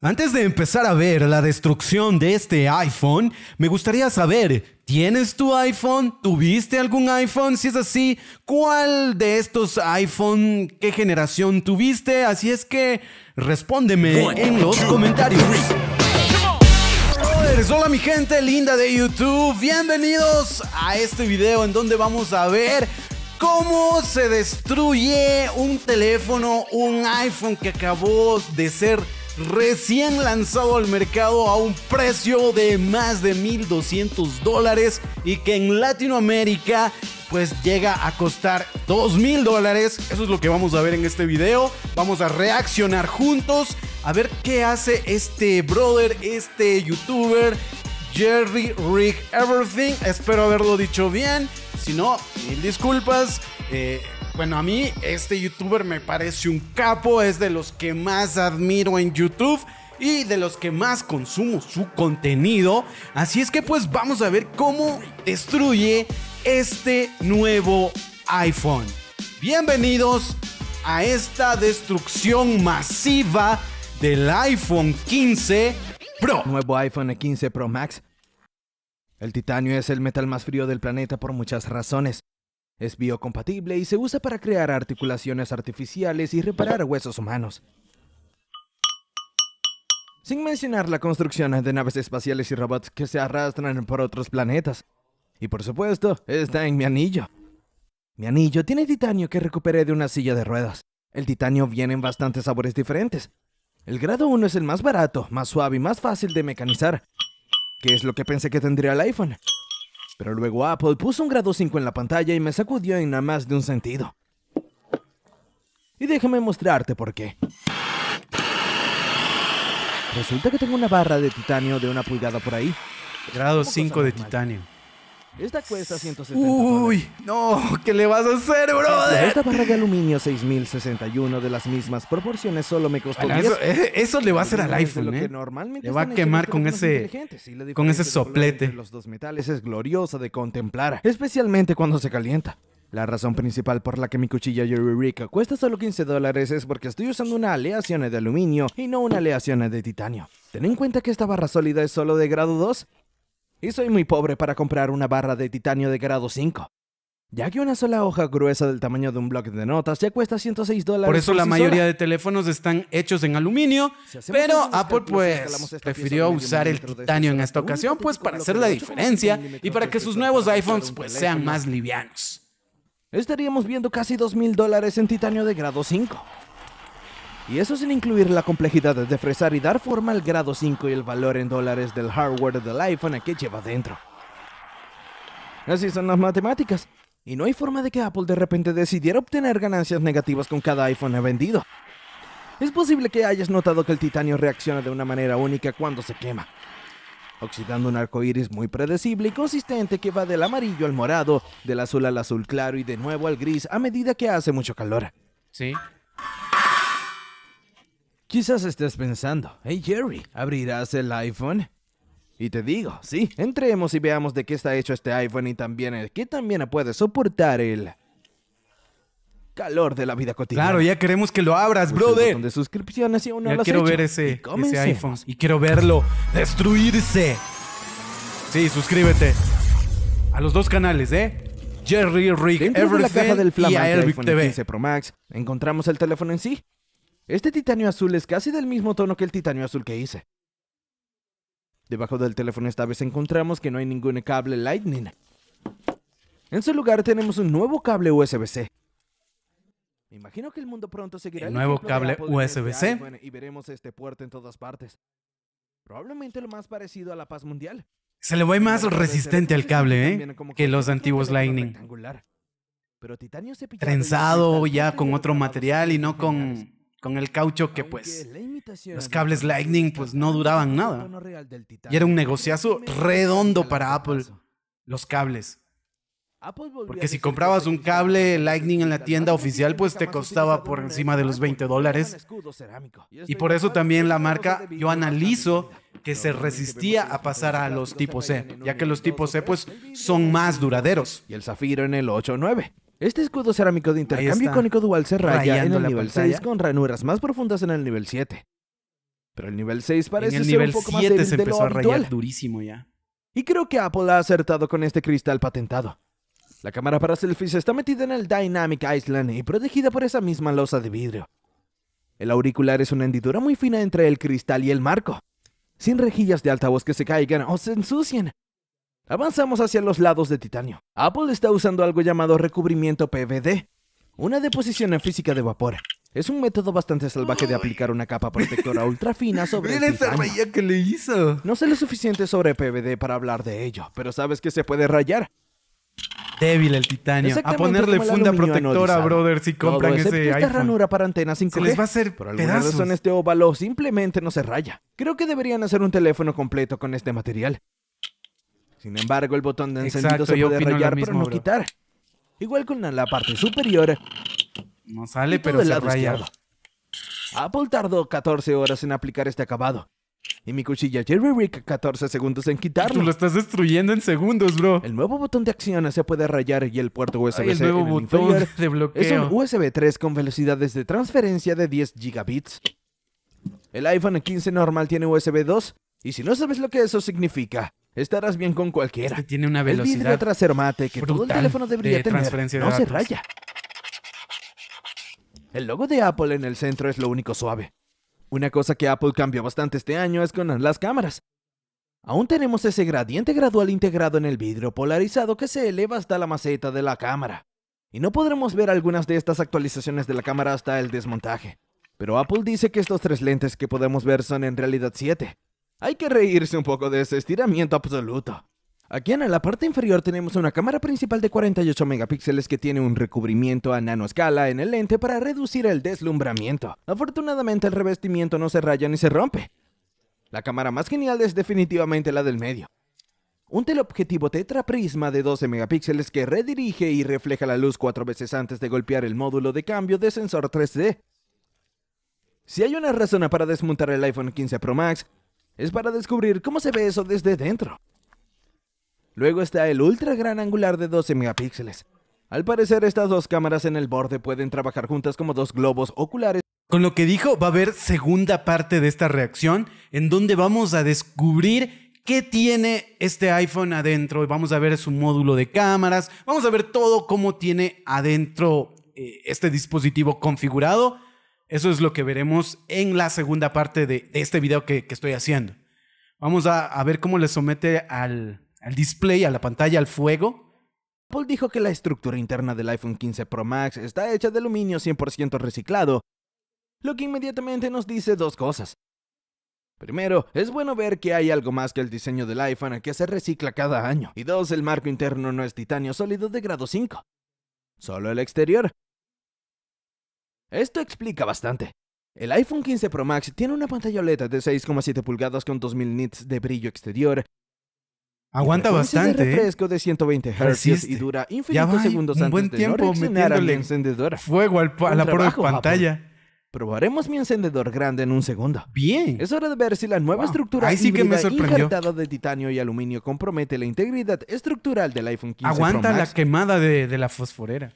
Antes de empezar a ver la destrucción de este iPhone, me gustaría saber, ¿tienes tu iPhone? ¿Tuviste algún iPhone? Si es así, ¿cuál de estos iPhone, qué generación tuviste? Así es que respóndeme en los comentarios. Hola mi gente linda de YouTube, bienvenidos a este video en donde vamos a ver cómo se destruye un teléfono, un iPhone que acabó de ser recién lanzado al mercado a un precio de más de $1,200 y que en Latinoamérica pues llega a costar $2,000. Eso es lo que vamos a ver en este video. Vamos a reaccionar juntos a ver qué hace este brother, este youtuber JerryRigEverything. Espero haberlo dicho bien, si no, mil disculpas. Bueno, a mí este youtuber me parece un capo, es de los que más admiro en YouTube y de los que más consumo su contenido. Así es que pues vamos a ver cómo destruye este nuevo iPhone. Bienvenidos a esta destrucción masiva del iPhone 15 Pro. Nuevo iPhone 15 Pro Max. El titanio es el metal más frío del planeta por muchas razones. Es biocompatible y se usa para crear articulaciones artificiales y reparar huesos humanos. Sin mencionar la construcción de naves espaciales y robots que se arrastran por otros planetas. Y por supuesto, está en mi anillo. Mi anillo tiene titanio que recuperé de una silla de ruedas. El titanio viene en bastantes sabores diferentes. El grado 1 es el más barato, más suave y más fácil de mecanizar, que es lo que pensé que tendría el iPhone. Pero luego Apple puso un grado 5 en la pantalla y me sacudió en nada más de un sentido. Y déjame mostrarte por qué. Resulta que tengo una barra de titanio de 1 pulgada por ahí. Grado 5 de titanio. Esta cuesta $170. Uy, no, ¿qué le vas a hacer, brother? Esta barra de aluminio 6061 de las mismas proporciones solo me costó eso le va a hacer al iPhone, le va a quemar con ese soplete. Los dos metales es gloriosa de contemplar, especialmente cuando se calienta. La razón principal por la que mi cuchilla JerryRig cuesta solo $15 es porque estoy usando una aleación de aluminio y no una aleación de titanio. Ten en cuenta que esta barra sólida es solo de grado 2. Y soy muy pobre para comprar una barra de titanio de grado 5, ya que una sola hoja gruesa del tamaño de un bloc de notas ya cuesta $106. Por eso la mayoría de teléfonos están hechos en aluminio, pero Apple pues prefirió usar el titanio en esta ocasión pues para hacer la diferencia y para que sus nuevos iPhones pues sean más livianos. Estaríamos viendo casi $2,000 en titanio de grado 5. Y eso sin incluir la complejidad de fresar y dar forma al grado 5 y el valor en dólares del hardware del iPhone que lleva dentro. Así son las matemáticas. Y no hay forma de que Apple de repente decidiera obtener ganancias negativas con cada iPhone vendido. Es posible que hayas notado que el titanio reacciona de una manera única cuando se quema, oxidando un arco iris muy predecible y consistente que va del amarillo al morado, del azul al azul claro y de nuevo al gris a medida que hace mucho calor. Sí. Quizás estés pensando, hey Jerry, ¿abrirás el iPhone? Y te digo, sí, entremos y veamos de qué está hecho este iPhone y también qué también puede soportar el calor de la vida cotidiana. Claro, ya queremos que lo abras, brother. El botón de suscripciones y aún no lo has hecho. Ya quiero ver ese iPhone y quiero verlo destruirse. Sí, suscríbete a los dos canales, JerryRigEverything de la caja del y a ElvicTV. 15 Pro Max, encontramos el teléfono en sí. Este titanio azul es casi del mismo tono que el titanio azul que hice. Debajo del teléfono esta vez encontramos que no hay ningún cable Lightning. En su lugar tenemos un nuevo cable USB-C. Me imagino que el mundo pronto seguirá el nuevo cable USB-C. Y veremos este puerto en todas partes. Probablemente lo más parecido a la paz mundial. Se le ve más resistente al cable, que los antiguos Lightning. Pero titanio trenzado ya con otro material y no con... Con el caucho que pues los cables Lightning pues no duraban nada. Y era un negociazo redondo para Apple los cables. Porque si comprabas un cable Lightning en la tienda oficial pues te costaba por encima de los $20. Y por eso también la marca, yo analizo que se resistía a pasar a los tipo C, ya que los tipo C pues son más duraderos. Y el zafiro en el 8-9. Este escudo cerámico de intercambio icónico dual se raya en el nivel 6 con ranuras más profundas en el nivel 7. Pero el nivel 6 parece ser un poco más débil de lo habitual. En el nivel 7 se empezó a rayar durísimo ya. Y creo que Apple ha acertado con este cristal patentado. La cámara para selfies está metida en el Dynamic Island y protegida por esa misma losa de vidrio. El auricular es una hendidura muy fina entre el cristal y el marco, sin rejillas de altavoz que se caigan o se ensucien. Avanzamos hacia los lados de titanio. Apple está usando algo llamado recubrimiento PVD, una deposición física de vapor. Es un método bastante salvaje de aplicar una capa protectora ultra fina sobre el titanio. ¡Mira esa raya que le hizo! No sé lo suficiente sobre PVD para hablar de ello, pero sabes que se puede rayar. Débil el titanio. A ponerle funda protectora, brother, si compran ese iPhone. Ranura para antenas 5G. Se les va a hacer pedazos. Por alguna razón este óvalo simplemente no se raya. Creo que deberían hacer un teléfono completo con este material. Sin embargo, el botón de encendido se puede rayar pero no quitar. Igual con la parte superior. No sale, pero se raya. Apple tardó 14 horas en aplicar este acabado. Y mi cuchilla JerryRig 14 segundos en quitarlo. Tú lo estás destruyendo en segundos, bro. El nuevo botón de acción se puede rayar y el puerto USB-C el nuevo botón de bloqueo. Es un USB 3 con velocidades de transferencia de 10 gigabits. El iPhone 15 normal tiene USB 2. Y si no sabes lo que eso significa, estarás bien con cualquiera. Este tiene una velocidad el vidrio trasero mate que todo el teléfono debería tener. No se raya. El logo de Apple en el centro es lo único suave. Una cosa que Apple cambió bastante este año es con las cámaras. Aún tenemos ese gradiente gradual integrado en el vidrio polarizado que se eleva hasta la maceta de la cámara. Y no podremos ver algunas de estas actualizaciones de la cámara hasta el desmontaje. Pero Apple dice que estos tres lentes que podemos ver son en realidad 7. Hay que reírse un poco de ese estiramiento absoluto. Aquí en la parte inferior tenemos una cámara principal de 48 megapíxeles que tiene un recubrimiento a nanoescala en el lente para reducir el deslumbramiento. Afortunadamente el revestimiento no se raya ni se rompe. La cámara más genial es definitivamente la del medio. Un teleobjetivo tetraprisma de 12 megapíxeles que redirige y refleja la luz 4 veces antes de golpear el módulo de cambio de sensor 3D. Si hay una razón para desmontar el iPhone 15 Pro Max, es para descubrir cómo se ve eso desde dentro. Luego está el ultra gran angular de 12 megapíxeles. Al parecer estas dos cámaras en el borde pueden trabajar juntas como dos globos oculares. Con lo que dijo, va a haber segunda parte de esta reacción en donde vamos a descubrir qué tiene este iPhone adentro. Vamos a ver su módulo de cámaras, vamos a ver todo cómo tiene adentro este dispositivo configurado. Eso es lo que veremos en la segunda parte de este video que estoy haciendo. Vamos a ver cómo le somete al display, a la pantalla, al fuego. Apple dijo que la estructura interna del iPhone 15 Pro Max está hecha de aluminio 100% reciclado, lo que inmediatamente nos dice dos cosas. Primero, es bueno ver que hay algo más que el diseño del iPhone que se recicla cada año. Y dos, el marco interno no es titanio sólido de grado 5, solo el exterior. Esto explica bastante. El iPhone 15 Pro Max tiene una pantalla OLED de 6,7 pulgadas con 2000 nits de brillo exterior. Aguanta bastante, refresco de 120 Hz y dura infinitos segundos antes de no reaccionar a mi encendedor. Fuego a la prueba de pantalla. Apple. Probaremos mi encendedor grande en un segundo. Bien. Es hora de ver si la nueva estructura injertada de titanio y aluminio compromete la integridad estructural del iPhone 15 Pro Max. Aguanta la quemada de la fosforera.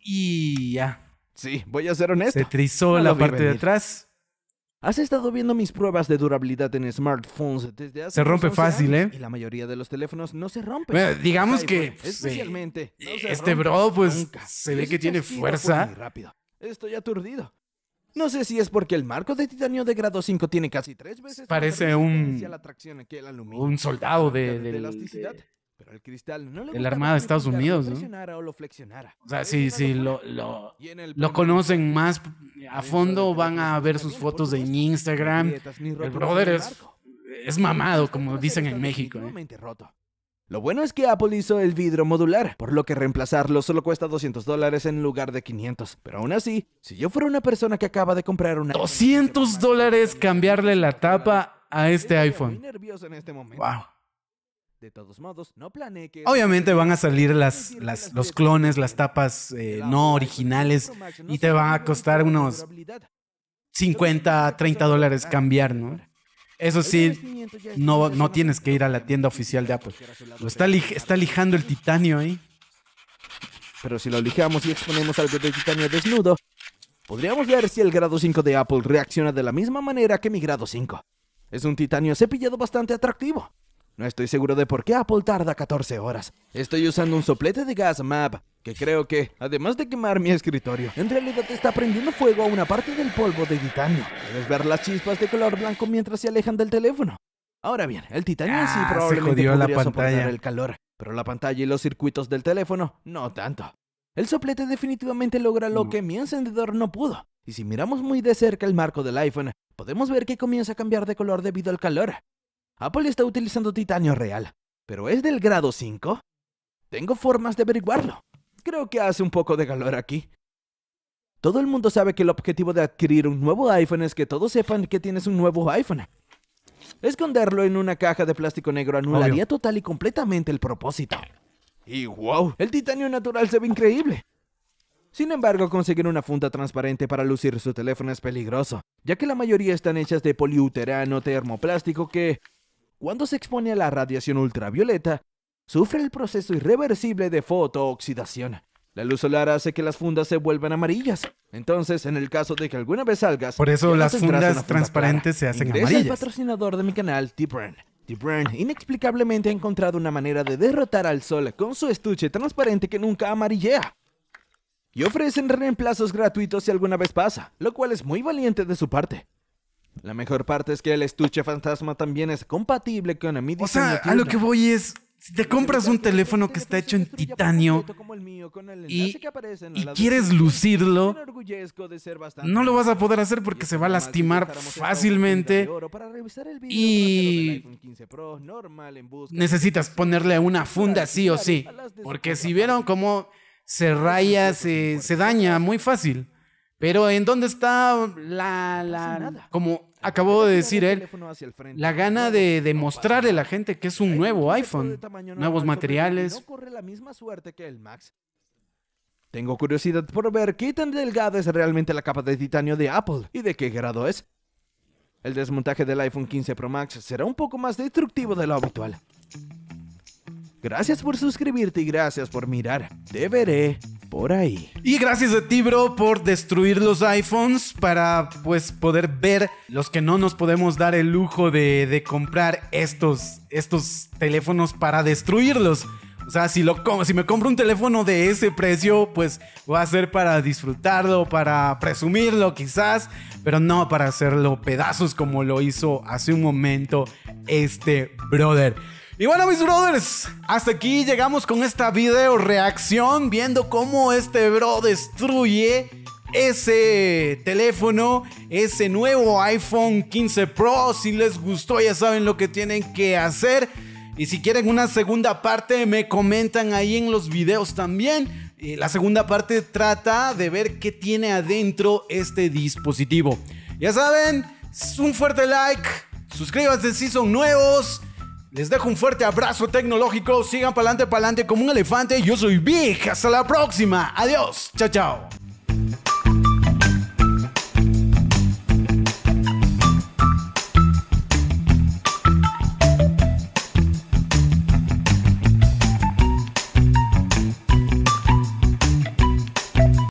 Y ya. Sí, voy a ser honesto. Se trizó la parte de atrás. ¿Has estado viendo mis pruebas de durabilidad en smartphones desde hace? Se rompe fácil, años, y la mayoría de los teléfonos no se rompen. Bueno, digamos que especialmente no se este bro pues nunca. Se ve que tiene fuerza. Estoy aturdido. No sé si es porque el marco de titanio de grado 5 tiene casi 3 veces parece un soldado de elasticidad. Pero el cristal no de la Armada de Estados Unidos, ¿no? O sea, si lo conocen más a fondo, van a ver sus fotos en Instagram. El brother es mamado, como dicen en México. Lo bueno es que Apple hizo el vidrio modular, por lo que reemplazarlo solo cuesta $200 en lugar de 500. Pero aún así, si yo fuera una persona que acaba de comprar una... $200 cambiarle la tapa a este iPhone. Estoy nervioso en este momento. Wow. De todos modos, no planeé que... Obviamente van a salir los clones, las tapas no originales y te van a costar unos $50, $30 cambiar, ¿no? Eso sí, no tienes que ir a la tienda oficial de Apple. Lo está lijando el titanio ahí. Pero si lo lijamos y exponemos algo de titanio desnudo, Podríamos ver si el grado 5 de Apple reacciona de la misma manera que mi grado 5. Es un titanio cepillado bastante atractivo. No estoy seguro de por qué Apple tarda 14 horas. Estoy usando un soplete de gas MAP, que creo que, además de quemar mi escritorio, en realidad está prendiendo fuego a una parte del polvo de titanio. Puedes ver las chispas de color blanco mientras se alejan del teléfono. Ahora bien, el titanio sí probablemente podría soportar el calor, pero la pantalla y los circuitos del teléfono, no tanto. El soplete definitivamente logra lo que mi encendedor no pudo. Y si miramos muy de cerca el marco del iPhone, podemos ver que comienza a cambiar de color debido al calor. Apple está utilizando titanio real, pero ¿es del grado 5? Tengo formas de averiguarlo. Creo que hace un poco de calor aquí. Todo el mundo sabe que el objetivo de adquirir un nuevo iPhone es que todos sepan que tienes un nuevo iPhone. Esconderlo en una caja de plástico negro anularía total y completamente el propósito. Y wow, el titanio natural se ve increíble. Sin embargo, conseguir una funda transparente para lucir su teléfono es peligroso, ya que la mayoría están hechas de poliuterano termoplástico que, cuando se expone a la radiación ultravioleta, sufre el proceso irreversible de fotooxidación. La luz solar hace que las fundas se vuelvan amarillas. Entonces, en el caso de que alguna vez salgas... Por eso las fundas transparentes se hacen amarillas. Ingresa el patrocinador de mi canal, T-Burn. T-Burn inexplicablemente ha encontrado una manera de derrotar al sol con su estuche transparente que nunca amarillea. Y ofrecen reemplazos gratuitos si alguna vez pasa, lo cual es muy valiente de su parte. La mejor parte es que el estuche fantasma también es compatible con mi diseño. O sea, a lo que voy es, si te compras un teléfono que está hecho en titanio y quieres lucirlo, no lo vas a poder hacer porque se va a lastimar fácilmente y necesitas ponerle una funda sí o sí, porque si vieron cómo se raya, se daña muy fácil. Pero ¿en dónde está como acabó de decir él, la gana de demostrarle a la gente que es un nuevo iPhone, nuevos materiales? Tengo curiosidad por ver qué tan delgada es realmente la capa de titanio de Apple y de qué grado es. El desmontaje del iPhone 15 Pro Max será un poco más destructivo de lo habitual. Gracias por suscribirte y gracias por mirar. Te veré por ahí. Y gracias a ti, bro, por destruir los iPhones para pues poder ver los que no nos podemos dar el lujo de comprar estos teléfonos para destruirlos. O sea, si me compro un teléfono de ese precio, pues va a ser para disfrutarlo, para presumirlo quizás, pero no para hacerlo pedazos como lo hizo hace un momento este brother. Y bueno, mis brothers, hasta aquí llegamos con esta video reacción, viendo cómo este bro destruye ese teléfono, ese nuevo iPhone 15 Pro. Si les gustó, ya saben lo que tienen que hacer. Y si quieren una segunda parte, me comentan ahí en los videos también. La segunda parte trata de ver qué tiene adentro este dispositivo. Ya saben, un fuerte like, suscríbanse si son nuevos. Les dejo un fuerte abrazo tecnológico. Sigan pa'lante como un elefante. Yo soy Big. Hasta la próxima. Adiós. Chao, chao.